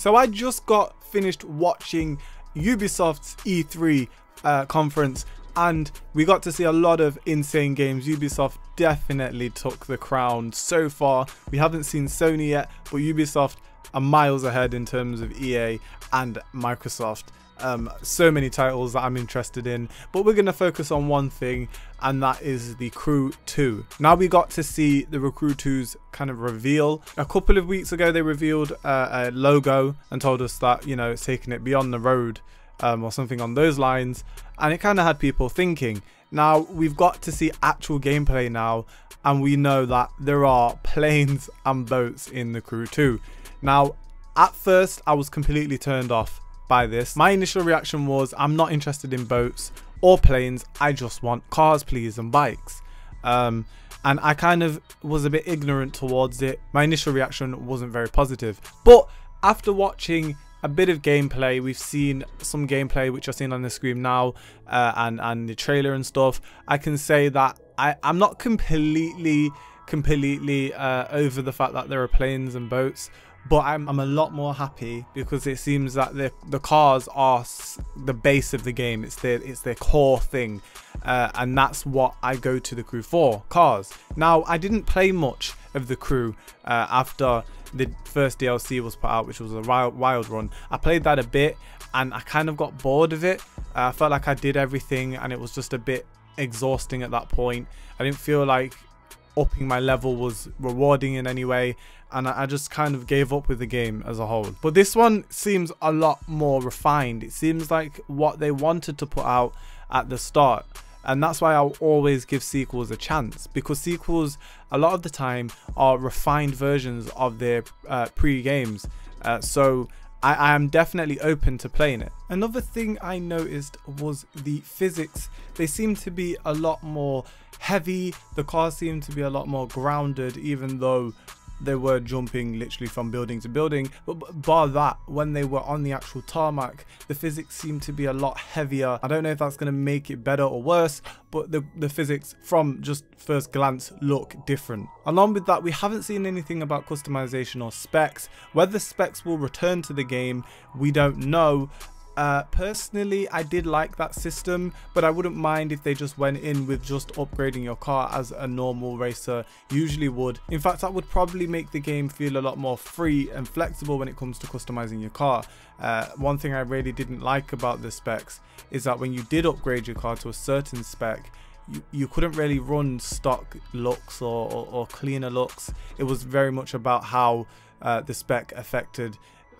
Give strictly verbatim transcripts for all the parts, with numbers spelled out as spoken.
So I just got finished watching Ubisoft's E three uh, conference, and we got to see a lot of insane games. Ubisoft definitely took the crown so far. We haven't seen Sony yet, but Ubisoft are miles ahead in terms of E A and Microsoft. Um, so many titles that I'm interested in, but we're going to focus on one thing, and that is The Crew two. Now, we got to see The Crew two's kind of reveal. A couple of weeks ago, they revealed uh, a logo and told us that, you know, it's taking it beyond the road um, or something on those lines, and it kind of had people thinking. Now, we've got to see actual gameplay now, and we know that there are planes and boats in The Crew two. Now, at first, I was completely turned off by this. My initial reaction was, I'm not interested in boats or planes, I just want cars please and bikes, um, and I kind of was a bit ignorant towards it. My initial reaction wasn't very positive, but after watching a bit of gameplay, we've seen some gameplay which I've seen on the screen now, uh, and, and the trailer and stuff, I can say that I, I'm not completely completely uh, over the fact that there are planes and boats. But I'm, I'm a lot more happy because it seems that the the cars are s the base of the game. It's their it's their core thing, uh, and that's what I go to The Crew for, cars. Now, I didn't play much of The Crew uh, after the first D L C was put out, which was a wild, wild run. I played that a bit, and I kind of got bored of it. Uh, I felt like I did everything, and it was just a bit exhausting at that point. I didn't feel like upping my level was rewarding in any way, and I just kind of gave up with the game as a whole. But this one seems a lot more refined. It seems like what they wanted to put out at the start, and that's why I'll always give sequels a chance, because sequels a lot of the time are refined versions of their uh, pre-games, uh, so I, I am definitely open to playing it. Another thing I noticed was the physics. They seem to be a lot more heavy. The cars seem to be a lot more grounded, even though they were jumping literally from building to building. But bar that, when they were on the actual tarmac, the physics seemed to be a lot heavier. I don't know if that's going to make it better or worse, but the, the physics from just first glance look different. Along with that, we haven't seen anything about customization or specs. Whether specs will return to the game, we don't know. Uh, personally, I did like that system, but I wouldn't mind if they just went in with just upgrading your car as a normal racer usually would. In fact, that would probably make the game feel a lot more free and flexible when it comes to customizing your car. Uh, one thing I really didn't like about the specs is that when you did upgrade your car to a certain spec, You, you couldn't really run stock looks or, or, or cleaner looks. It was very much about how uh, the spec affected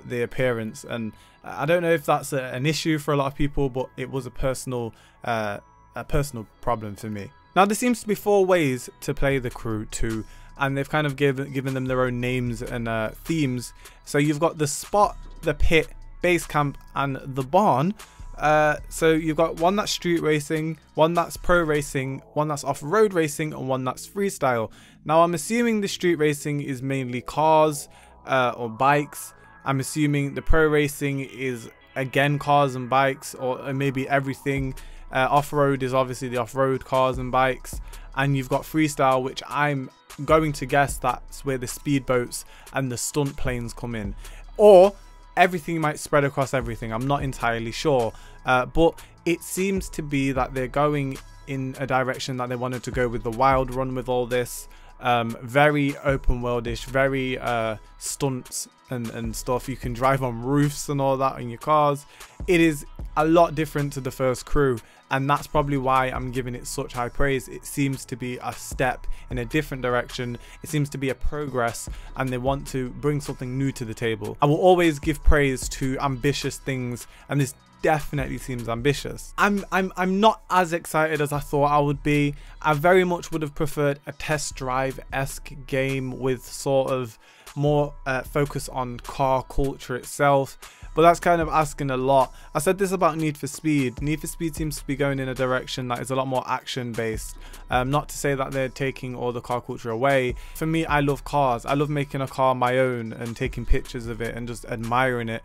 the appearance, and I don't know if that's a, an issue for a lot of people, but it was a personal uh, a personal problem for me. Now, there seems to be four ways to play The Crew two, and they've kind of given given them their own names and uh, themes. So you've got the spot, the pit, base camp, and the barn. Uh, so you've got one that's street racing, one that's pro racing, one that's off-road racing, and one that's freestyle. Now, I'm assuming the street racing is mainly cars uh, or bikes. I'm assuming the pro racing is again cars and bikes, or, or maybe everything. Uh, off-road is obviously the off-road cars and bikes, and you've got freestyle, which I'm going to guess that's where the speedboats and the stunt planes come in, or everything might spread across everything. I'm not entirely sure, uh, but it seems to be that they're going in a direction that they wanted to go with the wild run with all this. Um, very open worldish, very uh, stunts and, and stuff. You can drive on roofs and all that in your cars. It is a lot different to the first Crew, and that's probably why I'm giving it such high praise. It seems to be a step in a different direction. It seems to be a progress, and they want to bring something new to the table. I will always give praise to ambitious things, and this definitely seems ambitious. I'm, I'm, I'm not as excited as I thought I would be. I very much would have preferred a test drive-esque game with sort of more uh, focus on car culture itself. But that's kind of asking a lot. I said this about Need for Speed. Need for Speed seems to be going in a direction that is a lot more action-based. Um, not to say that they're taking all the car culture away. For me, I love cars. I love making a car my own and taking pictures of it and just admiring it,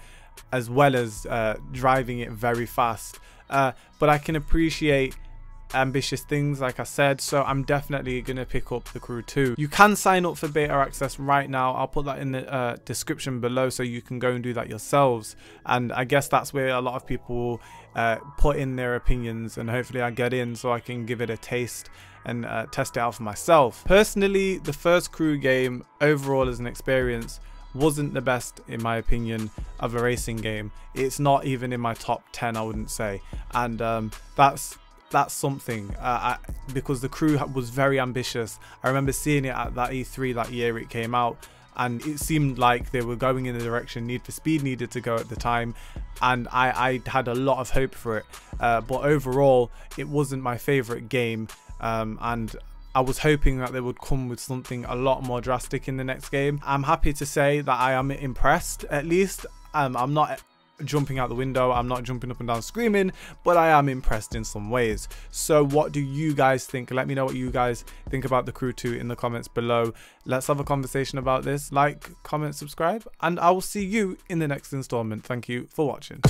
as well as uh, driving it very fast. Uh, but I can appreciate ambitious things, like I said, so I'm definitely going to pick up The Crew two. You can sign up for beta access right now. I'll put that in the uh, description below so you can go and do that yourselves. And I guess that's where a lot of people uh, put in their opinions, and hopefully I get in so I can give it a taste and uh, test it out for myself. Personally, the first Crew game overall as an experience wasn't the best, in my opinion, of a racing game. It's not even in my top ten, I wouldn't say, and um, that's that's something, uh, I, because The Crew was very ambitious. I remember seeing it at that E three that year it came out, and it seemed like they were going in the direction Need for Speed needed to go at the time, and I, I had a lot of hope for it, uh, but overall it wasn't my favorite game, um, and I was hoping that they would come with something a lot more drastic in the next game. I'm happy to say that I am impressed, at least. Um, I'm not jumping out the window, I'm not jumping up and down screaming, but I am impressed in some ways. So what do you guys think? Let me know what you guys think about The Crew two in the comments below. Let's have a conversation about this. Like, comment, subscribe, and I will see you in the next installment. Thank you for watching.